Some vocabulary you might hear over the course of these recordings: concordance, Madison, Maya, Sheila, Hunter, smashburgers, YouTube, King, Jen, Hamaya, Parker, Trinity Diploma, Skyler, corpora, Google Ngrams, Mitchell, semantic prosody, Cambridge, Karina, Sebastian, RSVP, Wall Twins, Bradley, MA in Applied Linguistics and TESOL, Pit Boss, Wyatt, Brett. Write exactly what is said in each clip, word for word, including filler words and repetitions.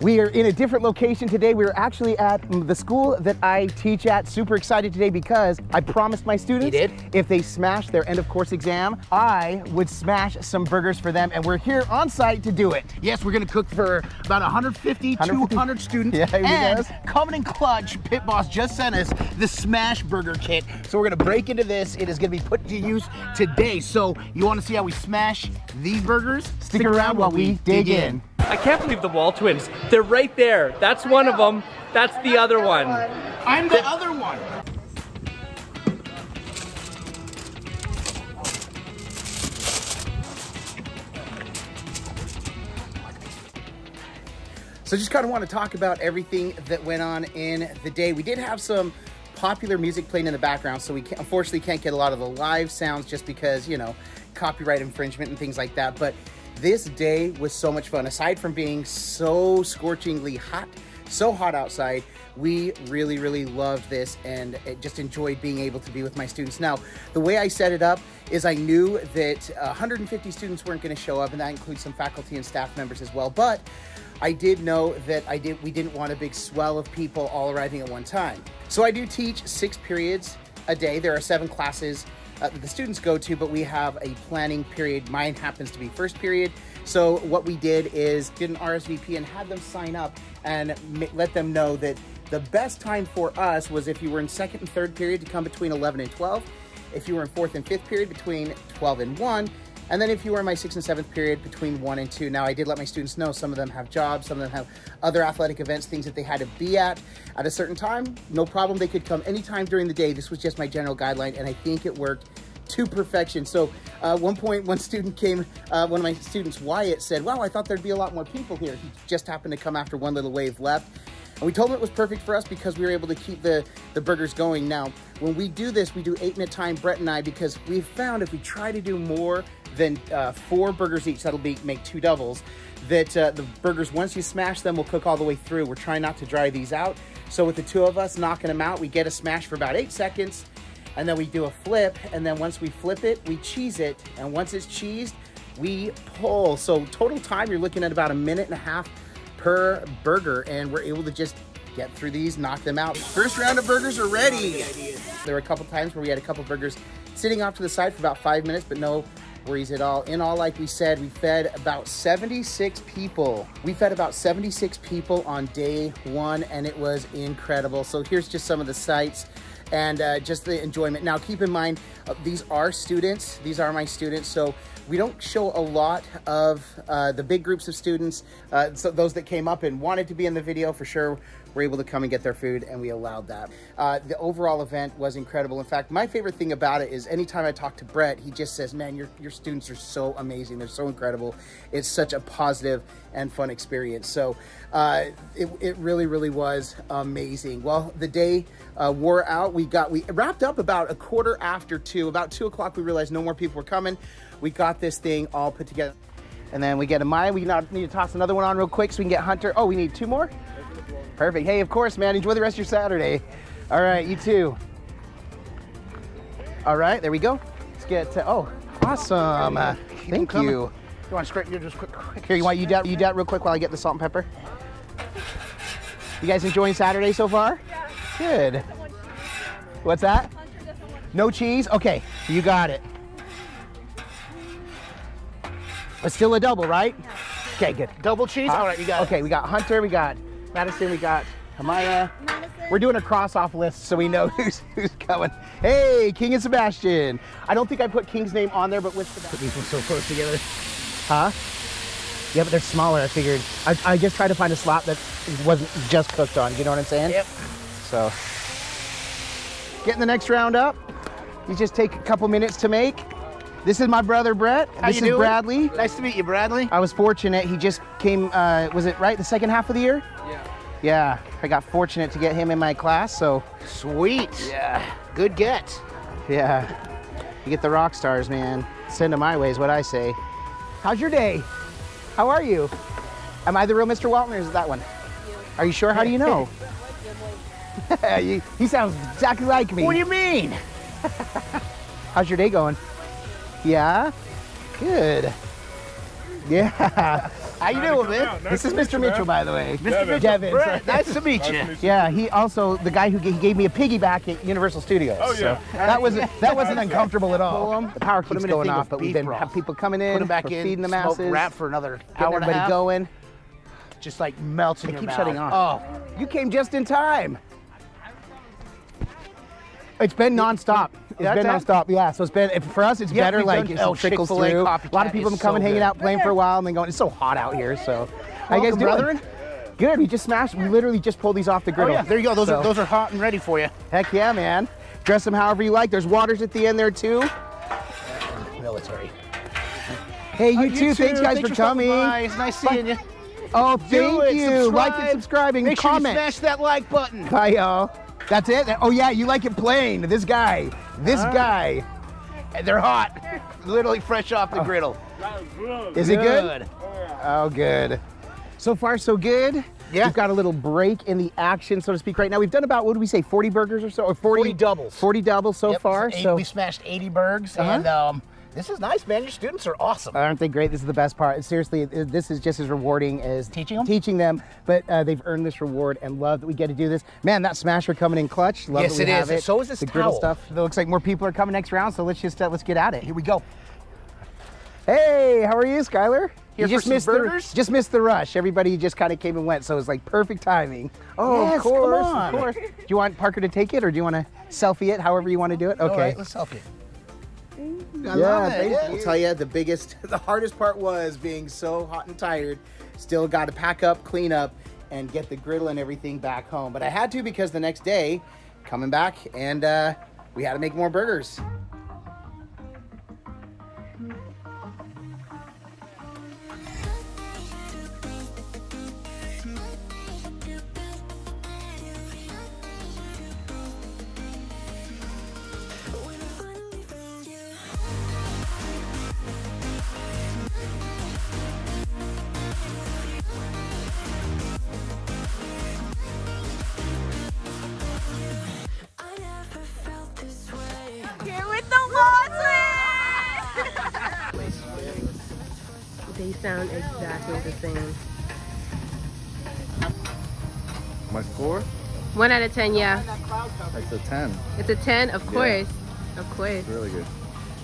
We are in a different location today. We're actually at the school that I teach at. Super excited today because I promised my students did. if they smash their end of course exam, I would smash some burgers for them, and we're here on site to do it. Yes, we're gonna cook for about one hundred fifty, two hundred students. Yeah, and does. coming in clutch, Pit Boss just sent us the smash burger kit. So we're gonna break into this. It is gonna be put to use today. So you wanna see how we smash these burgers? Stick, Stick around, around while we dig, dig in. in. I can't believe the Wall Twins. They're right there. That's one of them. That's the other one. I'm the other one. So just kind of want to talk about everything that went on in the day. We did have some popular music playing in the background, so we can't, unfortunately can't get a lot of the live sounds just because, you know, copyright infringement and things like that. But this day was so much fun. Aside from being so scorchingly hot, so hot outside, we really, really loved this and just enjoyed being able to be with my students. Now, the way I set it up is I knew that one hundred fifty students weren't gonna show up, and that includes some faculty and staff members as well, but I did know that I did, we didn't want a big swell of people all arriving at one time. So I do teach six periods a day. There are seven classes Uh, the students go to, but we have a planning period. Mine happens to be first period. So what we did is did an R S V P and had them sign up and let them know that the best time for us was if you were in second and third period to come between eleven and twelve. If you were in fourth and fifth period, between twelve and one. And then if you were in my sixth and seventh period, between one and two. Now, I did let my students know some of them have jobs, some of them have other athletic events, things that they had to be at at a certain time. No problem, they could come anytime during the day. This was just my general guideline, and I think it worked to perfection. So uh, at one point, one student came, uh, one of my students, Wyatt, said, wow, I thought there'd be a lot more people here. He just happened to come after one little wave left. And we told him it was perfect for us because we were able to keep the, the burgers going. Now, when we do this, we do eight minute time, Brett and I, because we've found if we try to do more than uh, four burgers each, that'll be, make two doubles, that uh, the burgers, once you smash them, will cook all the way through. We're trying not to dry these out. So with the two of us knocking them out, we get a smash for about eight seconds, and then we do a flip. And then once we flip it, we cheese it. And once it's cheesed, we pull. So total time, you're looking at about a minute and a half per burger, and we're able to just get through these, knock them out. First round of burgers are ready. There were a couple times where we had a couple burgers sitting off to the side for about five minutes, but no worries at all. In all, like we said, we fed about seventy-six people. We fed about seventy-six people on day one, and it was incredible. So here's just some of the sights and uh, just the enjoyment. Now, keep in mind, uh, these are students. These are my students. So we don't show a lot of uh, the big groups of students. Uh, so those that came up and wanted to be in the video for sure were able to come and get their food, and we allowed that. Uh, the overall event was incredible. In fact, my favorite thing about it is anytime I talk to Brett, he just says, man, your, your students are so amazing. They're so incredible. It's such a positive and fun experience. So uh, it, it really, really was amazing. Well, the day uh, wore out. We got, we wrapped up about a quarter after two. About two o'clock, we realized no more people were coming. We got this thing all put together. And then we get a Maya. We need to toss another one on real quick so we can get Hunter. Oh, we need two more? Perfect. Hey, of course, man. Enjoy the rest of your Saturday. All right, you too. All right, there we go. Let's get to, oh, awesome. Uh, thank you. You want to straighten your just quick, quick. Here, you want you dat, you dat real quick while I get the salt and pepper? You guys enjoying Saturday so far? Yeah. Good. What's that? No cheese? Okay, you got it. But still a double, right? Yeah. Okay, good. Double cheese? All right, you got it. Okay, we got Hunter, we got Madison, we got Hamaya. Madison. We're doing a cross-off list so we know who's who's coming. Hey, King and Sebastian. I don't think I put King's name on there, but with Sebastian. Put these ones so close together. Huh? Yeah, but they're smaller, I figured. I, I just tried to find a slot that wasn't just cooked on, you know what I'm saying? Yep. So, getting the next round up. You just take a couple minutes to make. This is my brother, Brett. How you doing? This is Bradley. Nice to meet you, Bradley. I was fortunate. He just came, uh, was it right, the second half of the year? Yeah. Yeah, I got fortunate to get him in my class, so. Sweet. Yeah. Good get. Yeah. You get the rock stars, man. Send them my way is what I say. How's your day? How are you? Am I the real Mister Walton, or is it that one? Are you sure? How do you know? He sounds exactly like me. What do you mean? How's your day going? Yeah, good. Yeah, How you doing, man? Nice this is Mister Mitchell, by the way. Mister Devin. Brett, nice to meet you. Nice to meet you. Yeah, he also, the guy who g he gave me a piggyback at Universal Studios. Oh, yeah. So that wasn't, that wasn't uncomfortable at all. The power keeps going off, but we've been have people coming in, back in, feeding the masses. Smoke wrap for another hour and a half. Everybody going. Just like melts in your mouth. It keeps shutting off. Oh, you came just in time. It's been nonstop. It's yeah, been nonstop. Yeah, so it's been for us. It's yeah, better like it oh, trickles through. A lot of people have been coming, so hanging out, playing for a while, and then going. It's so hot out here. So, how you guys doing? Brethren? Good. We just smashed. We literally just pulled these off the griddle. Oh, yeah. There you go. Those so. are those are hot and ready for you. Heck yeah, man. Dress them however you like. There's waters at the end there too. Military. Hey, you, oh, you too. too. Thanks guys Thanks for coming. By. It's nice seeing Bye. you. Oh, thank it, you. Subscribe. Like and subscribing. Make sure you smash that like button. Bye, y'all. That's it? Oh yeah, you like it plain. This guy, this uh, guy. They're hot, literally fresh off the oh. griddle. Is good. it good? Oh, good. So far, so good. Yeah. We've got a little break in the action, so to speak, right now. We've done about, what do we say, forty burgers or so? Or forty, forty doubles. forty doubles so yep. far. Eight, so we smashed eighty burgers, uh-huh. and um, this is nice, man. Your students are awesome. Aren't they great? This is the best part. Seriously, this is just as rewarding as teaching them. Teaching them, but uh, they've earned this reward and love that we get to do this. Man, that smasher coming in clutch. Love yes, that we it have is. It. So is this the griddle towel. stuff. It looks like more people are coming next round, so let's just uh, let's get at it. Here we go. Hey, how are you, Skyler? You just missed the, just missed the rush. Everybody just kind of came and went, so it was like perfect timing. Oh, yes, of course, come on. of course. Do you want Parker to take it, or do you want to selfie it? However you want to do it. Okay, all right, let's selfie it. I yeah, love it. Yeah. I'll tell you, the biggest, the hardest part was being so hot and tired. Still got to pack up, clean up, and get the griddle and everything back home. But I had to because the next day, coming back, and uh, we had to make more burgers. They sound exactly the same. My score? One out of ten, yeah. It's a ten. It's a ten, of course. Yeah. Of course. It's really good.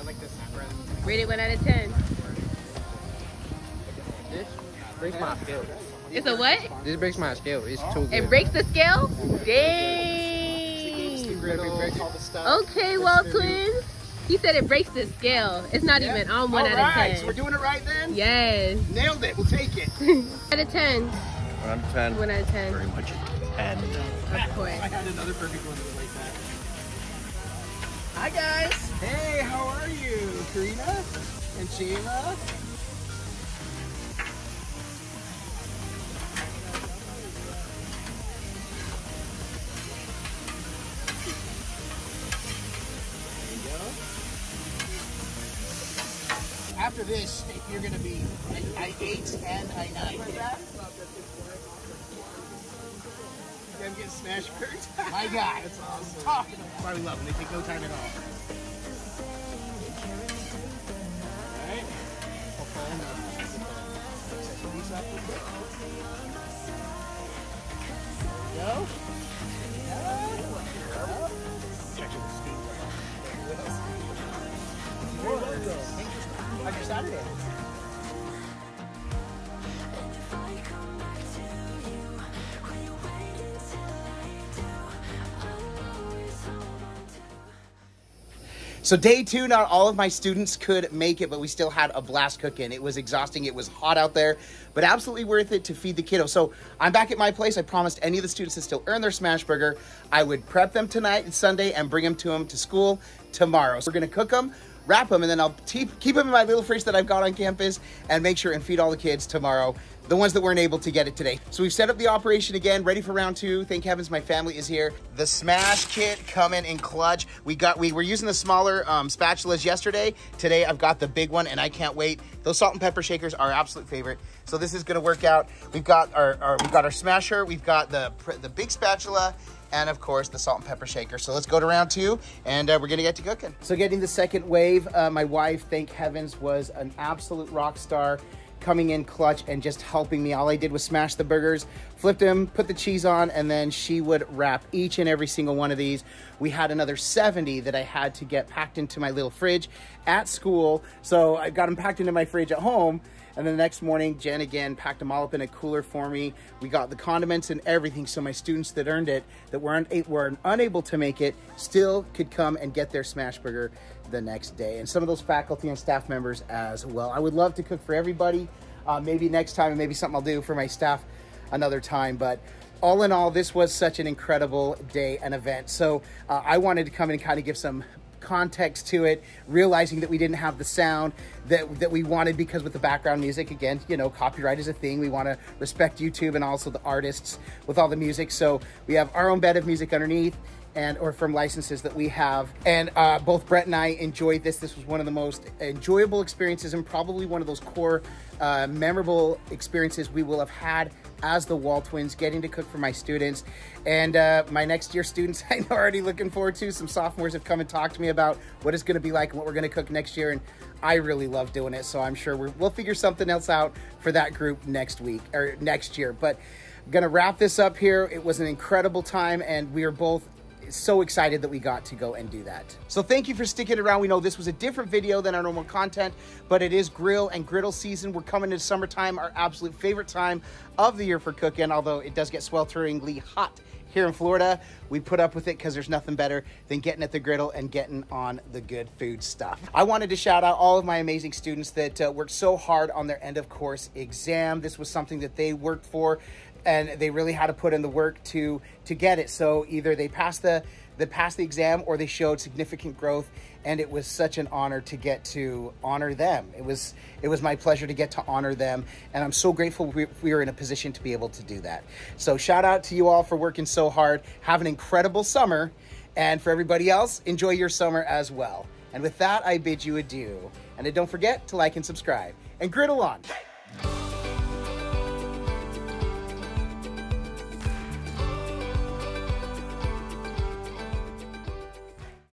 I like this. Rate it one out of ten. This breaks my scale. It's a what? This breaks my scale. It's too good. It breaks the scale? Dang. Okay, Wall Twins. He said it breaks the scale. It's not yeah. even on one All out right. of ten. So we're doing it right then? Yes. Nailed it. We'll take it. out of ten. One out of ten. One out of ten. Very much a ten. Of course. I had another perfect one like that. Hi, guys. Hey, how are you? Karina and Sheila. After this, you're going to be I, I eight and I nine. Them getting smashed burgers. My God, that's awesome. Talking about. Why we love them. They take no time at all. All right. Set these up real quick. Go. Check the speed. There you go. I just added it. So day two, not all of my students could make it, but we still had a blast cooking. It was exhausting, it was hot out there, but absolutely worth it to feed the kiddos. So I'm back at my place. I promised any of the students that still earn their smash burger, I would prep them tonight and Sunday and bring them to them to school tomorrow. So we're gonna cook them, wrap them, and then I'll keep them in my little fridge that I've got on campus and make sure and feed all the kids tomorrow, the ones that weren't able to get it today. So we've set up the operation again, ready for round two. Thank heavens my family is here. The smash kit coming in clutch. We got, we were using the smaller um, spatulas yesterday. Today I've got the big one and I can't wait. Those salt and pepper shakers are our absolute favorite. So this is gonna work out. We've got our, our we've got our smasher, we've got the, the big spatula, and of course the salt and pepper shaker. So let's go to round two and uh, we're gonna get to cooking. So getting the second wave, uh, my wife, thank heavens, was an absolute rock star. coming in clutch and just helping me. All I did was smash the burgers, flipped them, put the cheese on, and then she would wrap each and every single one of these. We had another seventy that I had to get packed into my little fridge at school. So I got them packed into my fridge at home. And then the next morning, Jen again packed them all up in a cooler for me. We got the condiments and everything, so my students that earned it, that were, un were unable to make it, still could come and get their smash burger the next day. And some of those faculty and staff members as well. I would love to cook for everybody, uh, maybe next time, and maybe something I'll do for my staff another time. But all in all, this was such an incredible day and event. So uh, I wanted to come and kind of give some context to it, realizing that we didn't have the sound that, that we wanted, because with the background music, again, you know, copyright is a thing. We want to respect YouTube and also the artists with all the music. So we have our own bed of music underneath and or from licenses that we have. And uh, both Brett and I enjoyed this. This was one of the most enjoyable experiences and probably one of those core uh, memorable experiences we will have had as the Wall Twins, getting to cook for my students. And uh, my next year students, I know, are already looking forward to. Some sophomores have come and talked to me about what it's gonna be like and what we're gonna cook next year. And I really love doing it. So I'm sure we're, we'll figure something else out for that group next week or next year. But I'm gonna wrap this up here. It was an incredible time, and we are both so excited that we got to go and do that. So thank you for sticking around. We know this was a different video than our normal content, but it is grill and griddle season. We're coming into summertime, our absolute favorite time of the year for cooking, although it does get swelteringly hot here in Florida. We put up with it because there's nothing better than getting at the griddle and getting on the good food stuff. I wanted to shout out all of my amazing students that uh, worked so hard on their end of course exam. This was something that they worked for, and they really had to put in the work to to get it. So either they passed the they passed the exam or they showed significant growth, and it was such an honor to get to honor them. It was it was my pleasure to get to honor them, and I'm so grateful we, we were in a position to be able to do that. So shout out to you all for working so hard. Have an incredible summer, and for everybody else, enjoy your summer as well. And with that, I bid you adieu, and don't forget to like and subscribe, and griddle on.